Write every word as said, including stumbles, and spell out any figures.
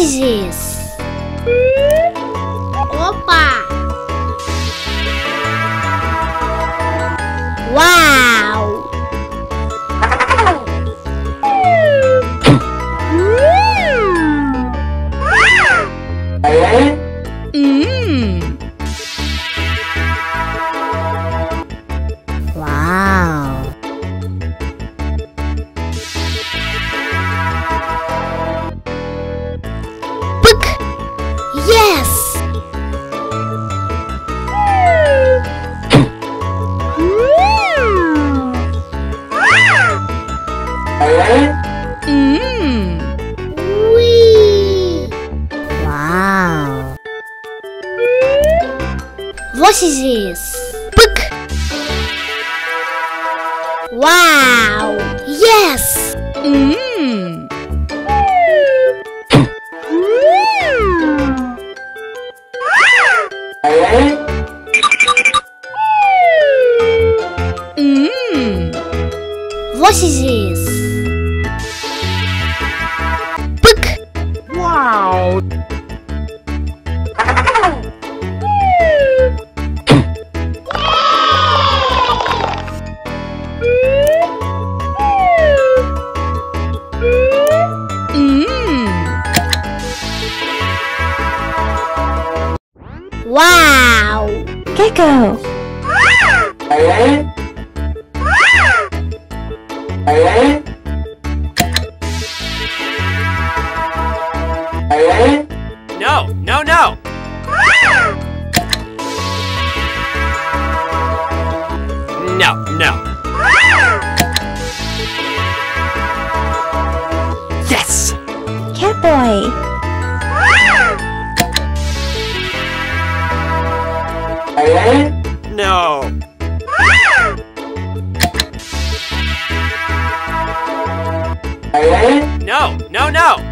peixes. Opa! Uau! Hum. Uau! Book. Yes. What is this? Book. Wow! Yes! Mm. Mm. What is this? Book. Wow! Wow! Gecko! No, no, no! No, no! Yes! Catboy! No. No, no, no.